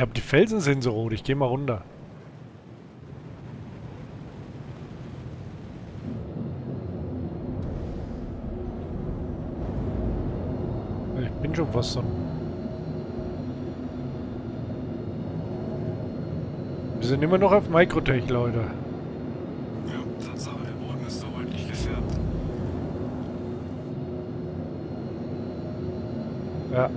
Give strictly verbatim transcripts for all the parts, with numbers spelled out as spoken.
glaube, die Felsen sind so rot. Ich gehe mal runter. Ich bin schon fast so. Wir sind immer noch auf Microtech, Leute. Ja, Tatsache, der Boden ist so deutlich gefärbt. Ja.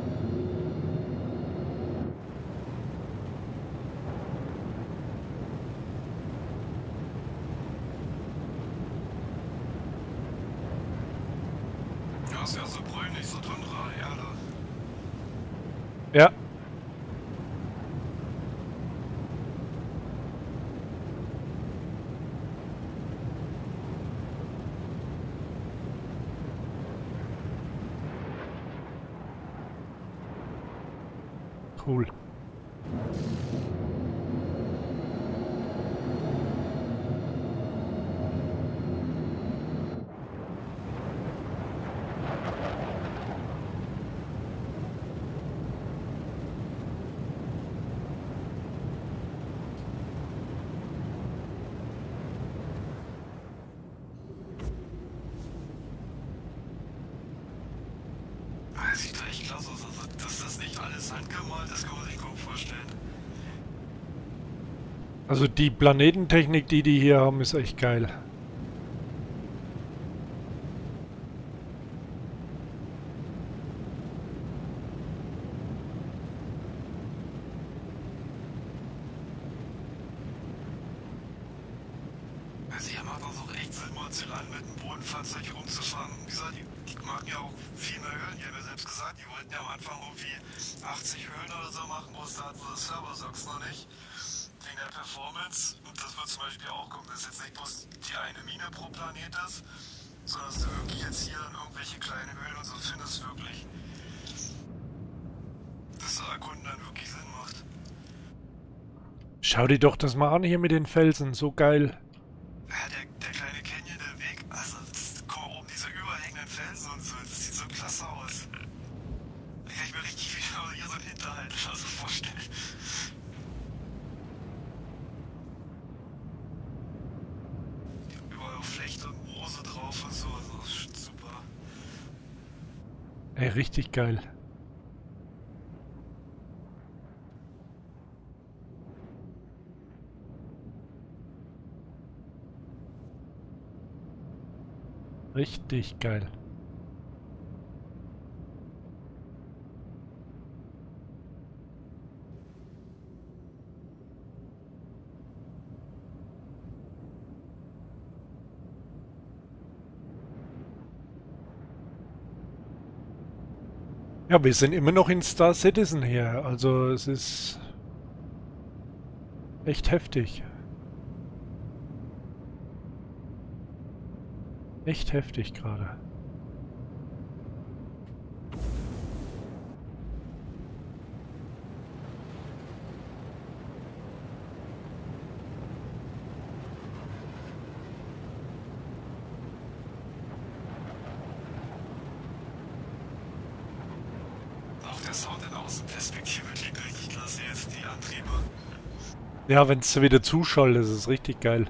Ja. Cool. Also die Planetentechnik, die die hier haben, ist echt geil. Also hier macht das auch echt Sinn, mal zu lernen, mit dem Bodenfahrzeug herumzufahren. Wie gesagt, die, die machen ja auch viel mehr Höhlen. Die haben ja selbst gesagt, die wollten ja am Anfang irgendwie achtzig Höhlen oder so machen, bloß da hatten sie das Server-Socks noch nicht. Wegen der Performance, und das wird zum Beispiel auch gucken, dass jetzt nicht bloß die eine Mine pro Planet ist, sondern dass du irgendwie jetzt hier dann irgendwelche kleinen Höhlen und so findest, wirklich. Dass das Erkunden dann wirklich Sinn macht. Schau dir doch das mal an hier mit den Felsen, so geil. Ja, der, der kleine Canyon, der Weg, also das, guck mal oben, diese überhängenden Felsen und so, das sieht so klasse aus. Da kann ich mir richtig wieder hier so einen Hinterhalt oder so vorstellen. Ey, richtig geil. Richtig geil. Ja, wir sind immer noch in Star Citizen hier, also es ist echt heftig. Echt heftig gerade. Ja, wenn es wieder zuschallt, ist es richtig geil.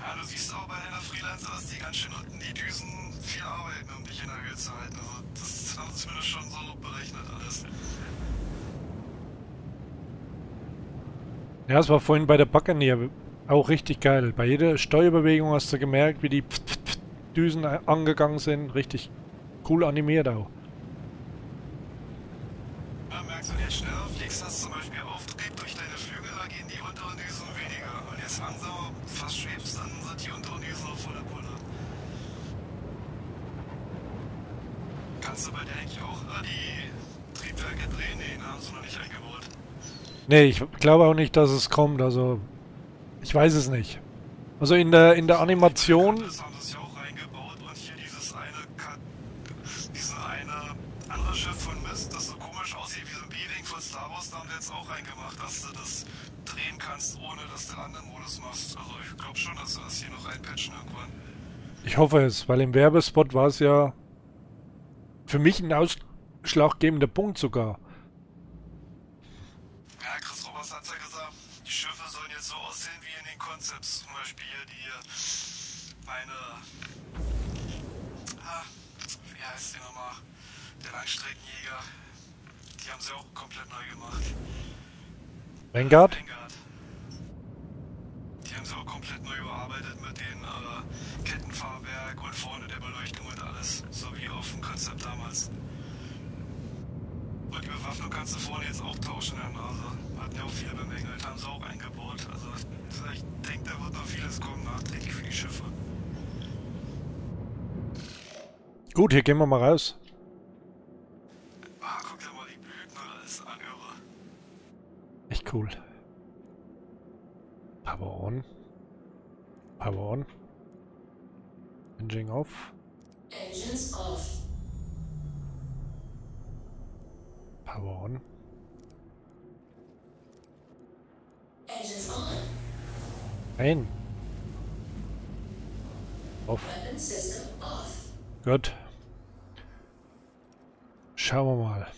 Ja, du siehst auch bei einer Freelancer, dass die ganz schön unten die Düsen viel arbeiten, um dich in der Höhe zu halten. Also das haben sie zumindest schon so berechnet alles. Ja, es war vorhin bei der Buccaneer auch richtig geil. Bei jeder Steuerbewegung hast du gemerkt, wie die Pf -Pf -Pf Düsen angegangen sind. Richtig cool animiert auch. Ja, merkst du, jetzt schneller fliegst, hast du zum Beispiel Auftrieb durch deine Flügel, da gehen die unteren Düsen weniger. Und jetzt langsamer fast schwebst, dann sind die unteren Düsen auf volle Pulle. Kannst du bei der eigentlich auch die Triebwerke drehen? Nee, da hast du noch nicht eingebaut. Nee, ich glaube auch nicht, dass es kommt, also ich weiß es nicht. Also in der in der Animation. Das haben sie ja auch reingebaut und hier dieses eine, dieses eine andere Schiff von Mist, das so komisch aussieht wie so ein Bier. reingemacht, dass du das drehen kannst, ohne dass du einen anderen Modus machst. Also ich glaube schon, dass du das hier noch reinpatchen irgendwann. Ich hoffe es, weil im Werbespot war es ja für mich ein ausschlaggebender Punkt sogar. Ja, Chris Roberts hat ja gesagt, die Schiffe sollen jetzt so aussehen wie in den Concepts. Zum Beispiel hier die, meine, ah, wie heißt die nochmal? Der Langstreckenjäger. Die haben sie auch komplett neu gemacht. Vanguard? Vanguard. Die haben sie auch komplett neu überarbeitet mit den äh, Kettenfahrwerk und vorne der Beleuchtung und alles. So wie auf dem Konzept damals. Und die Bewaffnung kannst du vorne jetzt auch tauschen an der Nase. Hatten ja auch viele bemängelt, haben sie auch eingebaut. Also ich denke, da wird noch vieles kommen nachträglich für die Schiffe. Gut, hier gehen wir mal raus. Echt cool. Power on. Power on. Engine off. Engines off. Power on. Engines on. Ein. Off. Weapon system off. Gut. Schauen wir mal.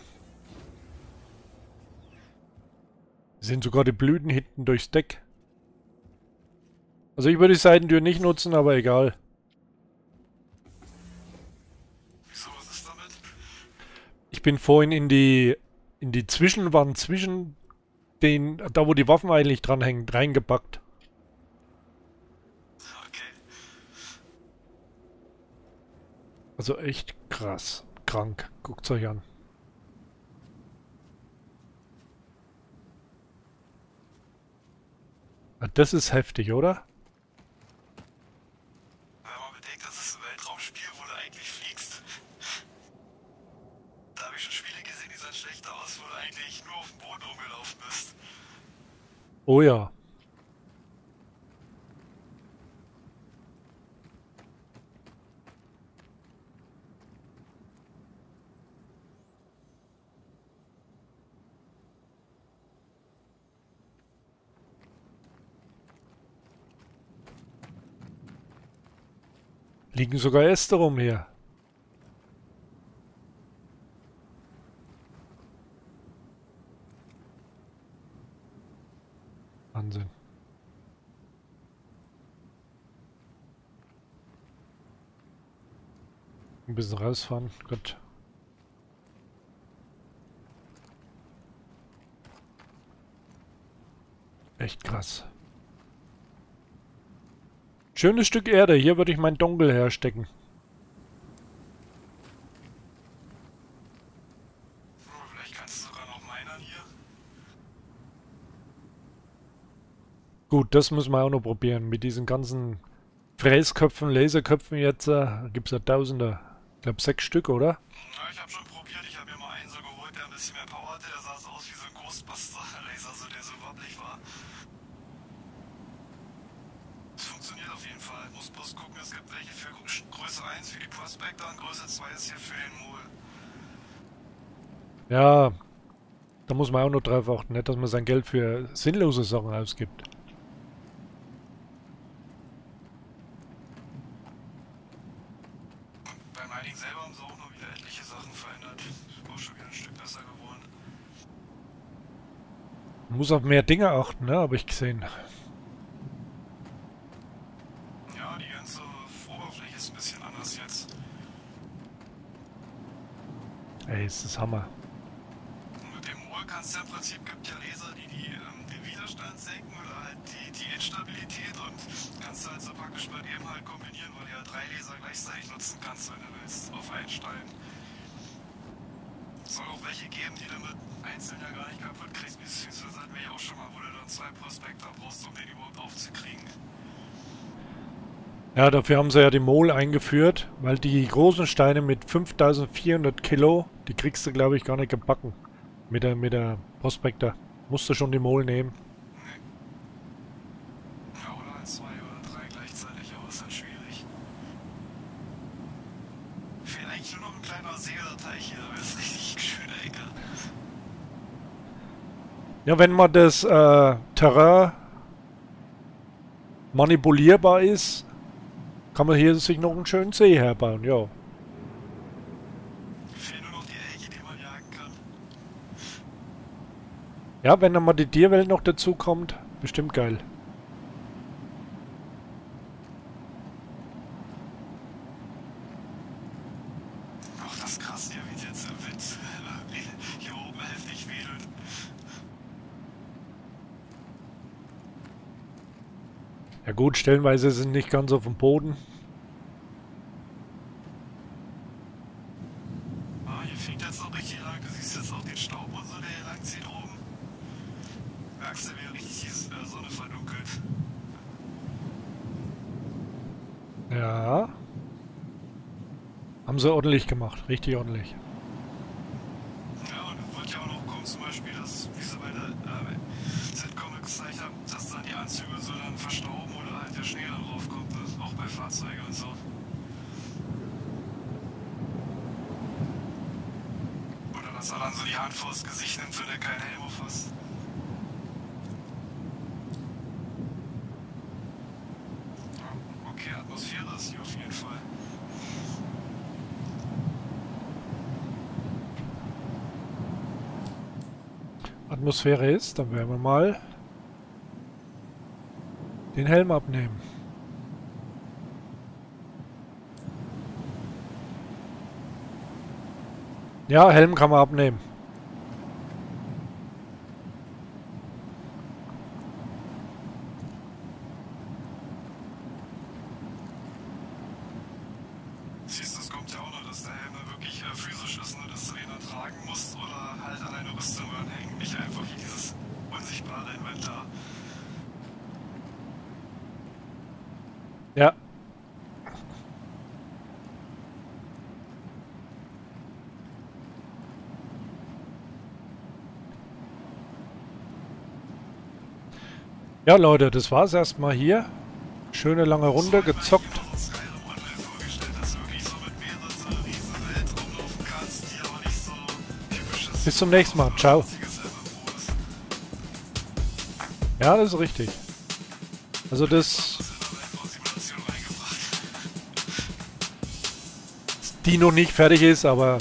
Sind sogar die Blüten hinten durchs Deck. Also ich würde die Seitentür nicht nutzen, aber egal. Wieso, was ist damit? Ich bin vorhin in die in die Zwischenwand zwischen den, da wo die Waffen eigentlich dranhängen, reingepackt. Okay. Also echt krass, krank. Guckt's euch an. Das ist heftig, oder? Wenn man bedenkt, das ist ein Weltraumspiel, wo du eigentlich fliegst. Da habe ich schon Spiele gesehen, die sahen schlechter aus, wo du eigentlich nur auf dem Boden rumgelaufen bist. Oh ja. Liegen sogar Äste rum hier. Wahnsinn. Ein bisschen rausfahren, Gott. Echt krass. Schönes Stück Erde. Hier würde ich mein Dongle herstecken. Vielleicht kannst du sogar noch meinen hier. Gut, das müssen wir auch noch probieren. Mit diesen ganzen Fräsköpfen, Laserköpfen jetzt äh, gibt es ja Tausende. Ich glaube sechs Stück, oder? Na, ich habe schon probiert. Ich habe mir mal einen so geholt, der ein bisschen mehr Power hatte. Der sah so aus wie so ein Ghostbuster-Laser, so der so wabbelig war. Muss bloß gucken, es gibt welche für Größe eins für die Prospector und Größe zwei ist hier für den Mole. Ja, da muss man auch noch drauf achten, nicht, dass man sein Geld für sinnlose Sachen ausgibt. Beim Heiligen selber haben sie auch noch wieder etliche Sachen verändert. Ist auch schon wieder ein Stück besser geworden. Man muss auf mehr Dinge achten, ne, habe ich gesehen. Ey, ist das Hammer. Und mit dem Mole kannst du ja im Prinzip, gibt ja Laser, die, die ähm, den Widerstand senken oder halt die, die Instabilität und kannst du halt so praktisch bei dem halt kombinieren, weil du ja drei Laser gleichzeitig nutzen kannst, wenn du willst, auf einen Stein. Es soll auch welche geben, die du mit einzeln ja gar nicht kaputt kriegst, beziehungsweise hatten wir ja auch schon mal, wo du dann zwei Prospector brauchst, um den überhaupt aufzukriegen. Ja, dafür haben sie ja die Mole eingeführt, weil die großen Steine mit fünftausendvierhundert Kilo, die kriegst du, glaube ich, gar nicht gebacken. Mit der, mit der Prospector. Musst du schon die Mole nehmen. Nee. Ja, oder als zwei oder drei gleichzeitig, aber ist halt schwierig. Fehlt eigentlich nur noch ein kleiner Seelerteich hier, aber ist richtig schöne Ecke. Ja, wenn man das äh, Terrain manipulierbar ist, kann man hier sich noch einen schönen See herbauen, ja. Wenn man noch die Elche, die man jagen kann. Ja, wenn dann mal die Tierwelt noch dazu kommt, bestimmt geil. Ja gut, stellenweise sind nicht ganz auf dem Boden. Ah, hier fängt jetzt noch richtig lang. Du siehst jetzt auch den Staub und so, der hier lang zieht rum. Merkst du, wie richtig ist, äh, Sonne verdunkelt. Ja. Haben sie ordentlich gemacht, richtig ordentlich. Ja, und das wird ja auch noch kommen, zum Beispiel, dass, wie sie bei der äh, Z-Comic gezeigt haben, dass dann die Anzüge so dann verstauben oder halt der Schnee da drauf kommt, das auch bei Fahrzeugen und so. Oder dass er dann so die Hand vors Gesicht nimmt, wenn er keinen Helm auffasst. Ja, okay, Atmosphäre ist hier auf jeden Fall. Atmosphäre ist, dann werden wir mal den Helm abnehmen. Ja, Helm kann man abnehmen. Siehst du, es kommt ja auch noch, dass der Helm wirklich äh, physisch ist, nur dass du den ertragen musst oder halt an eine Rüstung anhängen, nicht einfach hier dieses unsichtbare Inventar. Ja. Ja, Leute, das war's erstmal hier. Schöne lange Runde gezockt. Bis zum nächsten Mal. Ciao. Ja, das ist richtig. Also das... die noch nicht fertig ist, aber...